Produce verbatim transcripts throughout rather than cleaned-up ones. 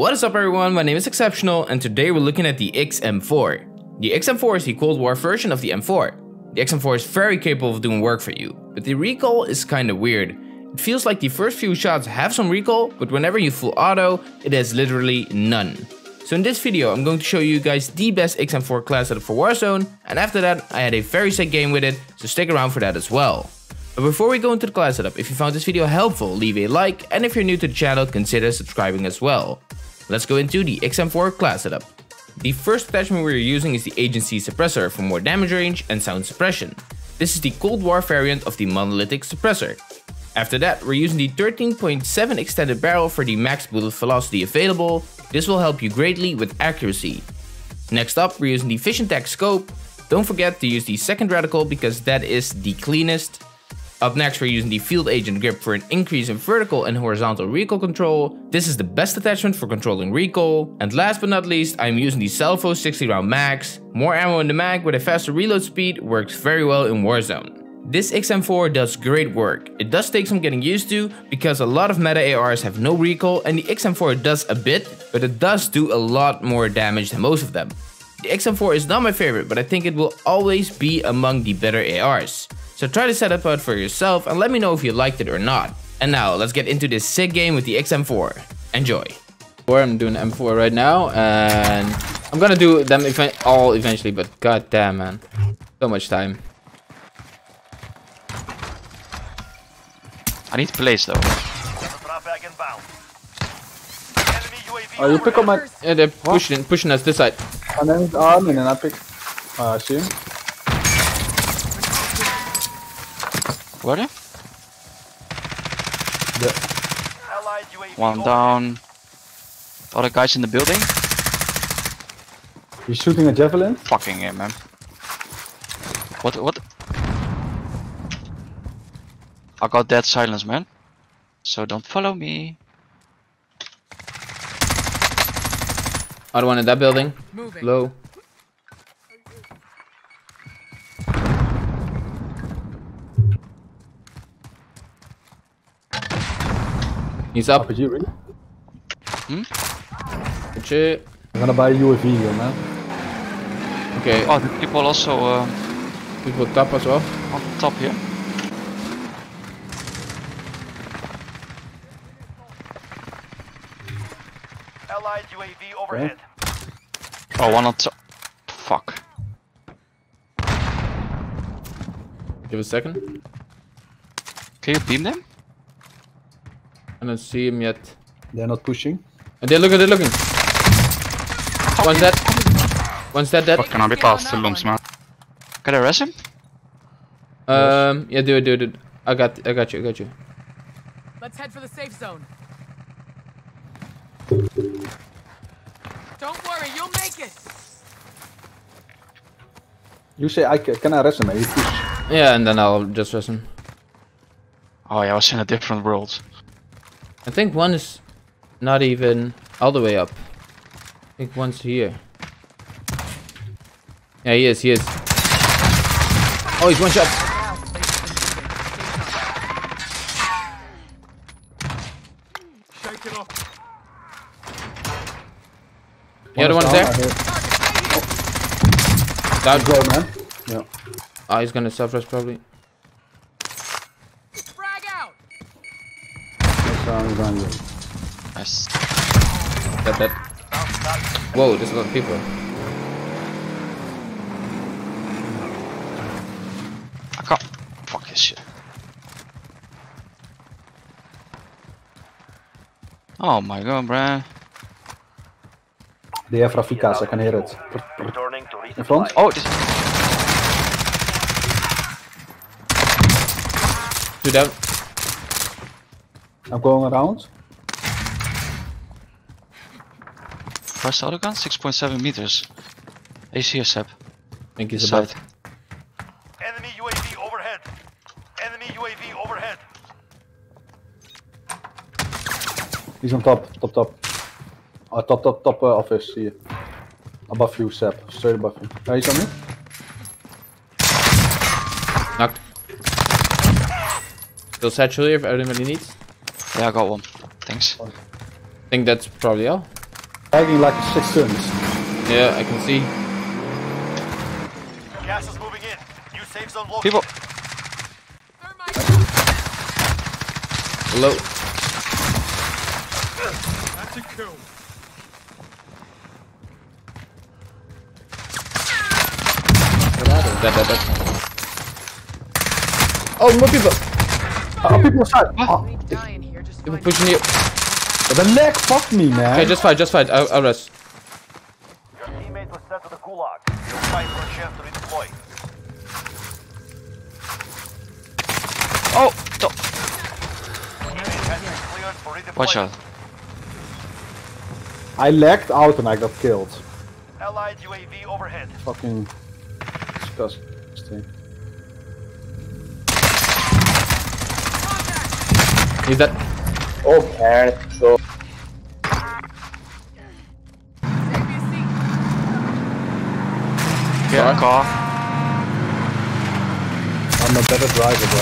What is up everyone, my name is xsebtional and today we're looking at the X M four. The X M four is the Cold War version of the M four. The X M four is very capable of doing work for you, but the recoil is kinda weird. It feels like the first few shots have some recoil, but whenever you full auto, it has literally none. So in this video I'm going to show you guys the best X M four class setup for Warzone, and after that I had a very sick game with it, so stick around for that as well. But before we go into the class setup, if you found this video helpful, leave a like, and if you're new to the channel, consider subscribing as well. Let's go into the X M four class setup. The first attachment we're using is the Agency Suppressor for more damage range and sound suppression. This is the Cold War variant of the Monolithic Suppressor. After that, we're using the thirteen point seven extended barrel for the max bullet velocity available. This will help you greatly with accuracy. Next up, we're using the Fission Tech scope. Don't forget to use the second reticle because that is the cleanest. Up next, we're using the Field Agent Grip for an increase in vertical and horizontal recoil control. This is the best attachment for controlling recoil. And last but not least, I'm using the Selfo sixty round mags. More ammo in the mag with a faster reload speed works very well in Warzone. This X M four does great work. It does take some getting used to because a lot of meta A Rs have no recoil and the X M four does a bit, but it does do a lot more damage than most of them. The X M four is not my favorite, but I think it will always be among the better A Rs. So try the setup out for yourself and let me know if you liked it or not. And now let's get into this sick game with the X M four. Enjoy. I'm doing M four right now and I'm gonna do them ev all eventually, but god damn man. So much time. I need to place though. Oh, you pick up my... Yeah, they're pushing, pushing us this side. My name is Armin and then I pick... Uh, shoot. What? Yeah. One down. Other guys in the building. You're shooting a javelin? Fucking yeah, man. What? What? I got dead silence, man. So don't follow me. Other one in that building. Moving. Low. He's up. R P G, really? Hmm? Good shit. I'm gonna buy a U A V here, man. Okay. Oh, the people also... Uh, people top as well? On top here. Allied U A V overhead. Yeah. Oh, one on top. Fuck. Give a second. Can you beam them? I don't see him yet. They're not pushing. And they're looking, they're looking. One's dead. One's dead, dead. Fucking a bit past the lumps, man. Can I rush him? Um, yeah, do it, do it, do it. I got, I got you, I got you. Let's head for the safe zone. Don't worry, you'll make it. You say I can, can I rush him? I push. Yeah, and then I'll just rush him. Oh yeah, I was in a different world. I think one is not even all the way up. I think one's here. Yeah, he is, he is. Oh, he's one shot. The other one's there. That's good, man. Yeah. Oh, he's gonna self-rest probably. Nice. That, that. Whoa, there's a lot of people. I can't. Fuck this shit. Oh my god, bruh. They have Rafikas, I can hear it. In front? Oh, this. Two down. I'm going around. Press the other gun, six point seven meters. A C S A P. I think he's above. Enemy U A V overhead. Enemy U A V overhead. He's on top, top, top. Uh, top, top, top uh, office here. Above you, S A P. Straight above you. Yeah, he's on me. Knocked. Still satchel here if everybody needs. Yeah, I got one. Thanks. I think that's probably all. Lagging like a shit ton. Yeah, I can see. Gas is moving in. New safe zone located. People. Hello. That's a kill. Dead, dead, dead. Oh, more people. Oh, people shot. Oh. People pushing you. The leg fucked me, man. Okay, just fight, just fight. I'll, I'll rest. Your teammate was sent to the gulag. You'll fight for a chance to redeploy. Oh, stop. Watch out. I lagged out and I got killed. Allied U A V overhead. Fucking disgusting. He's dead. Oh, man. So. Get a car. I'm a better driver, bro.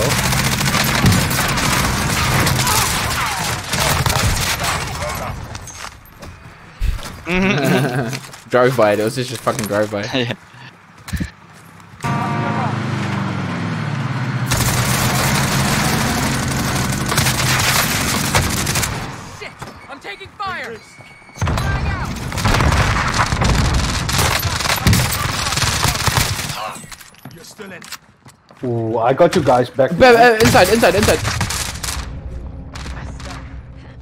Mm-hmm. Drove by it. It was just fucking drove by. Yeah. Ooh, I got you guys back. There. Inside, inside, inside.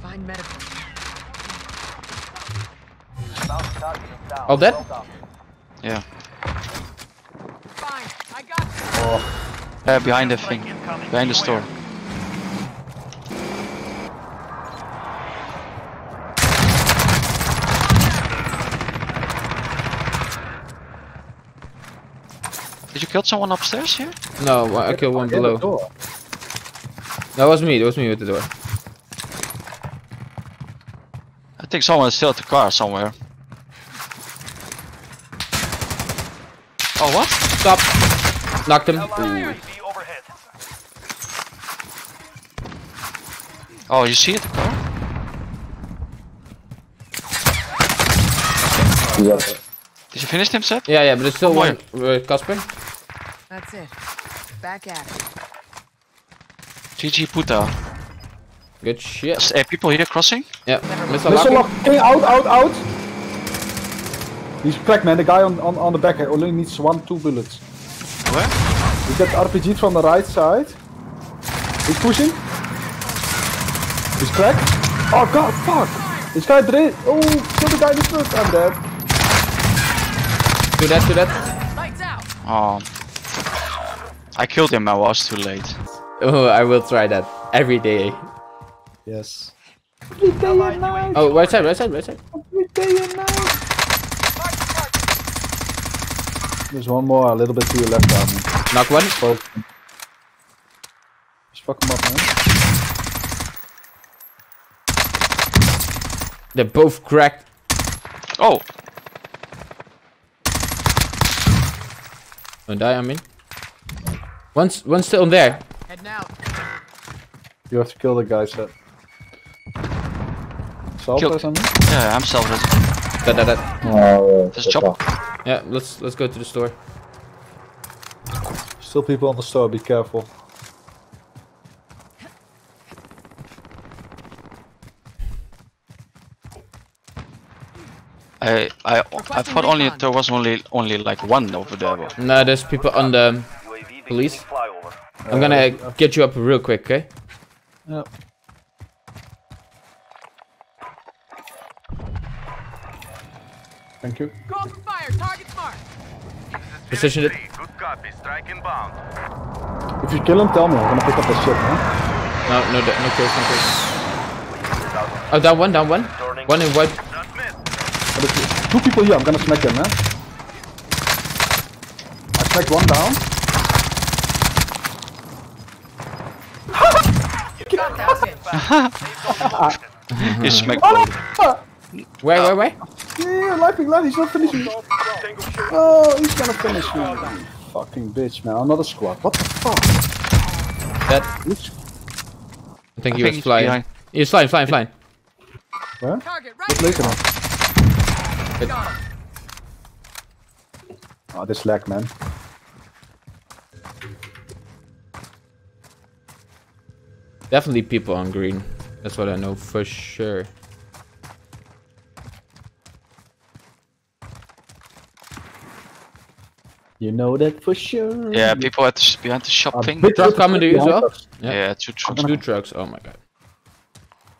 Find medical. All dead? Yeah. Fine, I got you. Oh. Yeah, behind the thing. Behind the store. Did you kill someone upstairs here? No, I killed one below. No, it was me, it was me with the door. I think someone is still at the car somewhere. Oh, what? Stop! Knocked him. Ooh. Oh, you see it? The car? Yes. Did you finish him, Seb? Yeah, yeah, but there's still one. Uh, Casper? That's it. Back at it. G G puta. Good shit. S uh, people here crossing? Yeah. Missile lock. Hey, out, out, out. He's cracked, man. The guy on, on, on the back only needs one, two bullets. Where? He got R P G from the right side. He's pushing. He's cracked. Oh god, fuck. This guy did. Oh, kill the guy in the front. I'm dead. Do that, do that. Lights out. Oh. I killed him, I was too late. Oh, I will try that. Every day. Yes. Every day and night. Oh, right side, right side, right side. Every day and night. There's one more, a little bit to your left arm. Knock one. Oh. Just fuck him up, man. They're both cracked. Oh! Don't die, I mean. One's, one's still on there. Head now. You have to kill the guy, Seth. Self or something? Yeah, I'm self. Dead, dead, dead. Oh, just chop. Yeah, let's let's go to the store. Still people on the store. Be careful. I I I thought only there was only only like one over there. No, there's people on the. Police. I'm gonna get you up real quick, okay? Yep. Thank you. Call for fire, target mark. Position it. Good copy, strike inbound. If you kill him, tell me. I'm gonna pick up the shit, man. No, no, no kills, no kills. Oh, down one, down one. One in white. Two people here. I'm gonna smack them, man. I smacked one down. You smacked me. Wait, wait, wait. Yeah, laughing, laughing. He's not finishing. Oh, he's gonna finish me. Fucking bitch, man. Another squad. What the fuck? That. Oops. I think I he think was flying. He was flying, flying, flying. Where? Target right. Hit. Oh, this lag, man. Definitely people on green. That's what I know for sure. You know that for sure. Yeah, people at the, behind the shop uh, thing. Big truck coming to you as well? Yeah, yeah, two trucks. Two trucks, oh my god.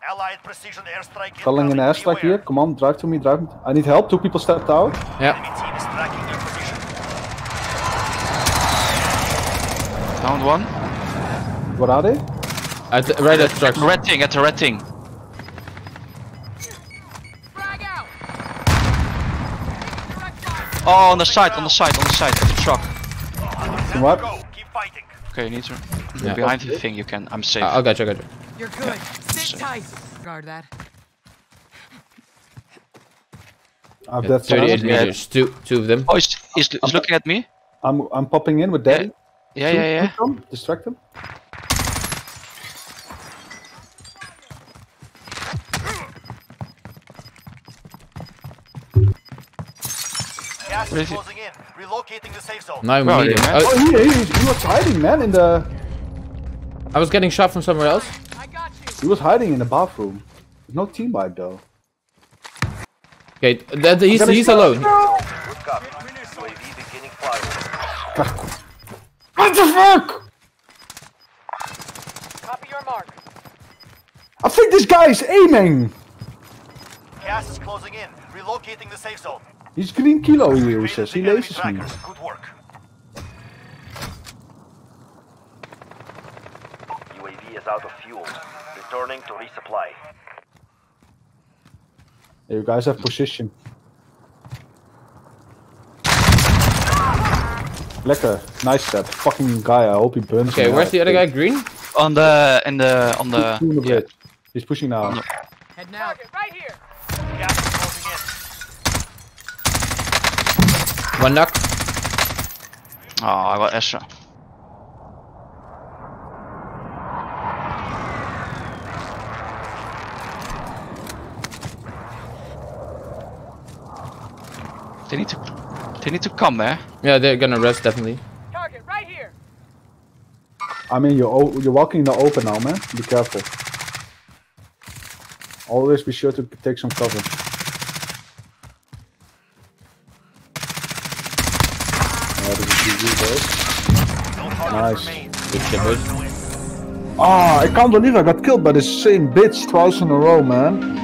Allied precision airstrike. Calling an airstrike here. Come on, drive to me, drive me. I need help. Two people stepped out. Yeah. Enemy team is tracking their position. Down one. What are they? At the, right at the truck. Red thing, at the red thing. Oh, on the side, on the side, on the side of the truck. What? Okay, you need to... Yeah. Behind the thing you can, I'm safe. I got you, I got you. You're good, yeah. Sit tight. Guard that. I've yeah, thirty-eight meters, two, two of them. Oh, he's, he's, he's looking at me. I'm I'm popping in with Daddy. Yeah, yeah, yeah. yeah. Them, distract him. Gas is closing in, relocating the safe zone. No, where are you, man? Oh, he, he, he was hiding, man, in the... I was getting shot from somewhere else. I got you. He was hiding in the bathroom. There's no team wipe, though. Okay, that, he's, he's alone. No. What the fuck? Copy your mark. I think this guy is aiming. Gas is closing in, relocating the safe zone. He's green kilo, he uses. He laces me. Good work. U A V is out of fuel. Returning to resupply. Hey, you guys have position. Lekker. Nice step. Fucking guy. I hope he burns. Okay, where's the other guy? Green? On the in the on the. He's, the yeah. He's pushing now. Head now. Right here. Yeah. One knock. Oh, I got Asha. They need to, they need to come, eh? Yeah, they're gonna rest definitely. Target right here. I mean, you're you're walking in the open now, man. Be careful. Always be sure to take some cover. Nice. Good shit, dude. Ah, I can't believe I got killed by the same bitch twice in a row, man.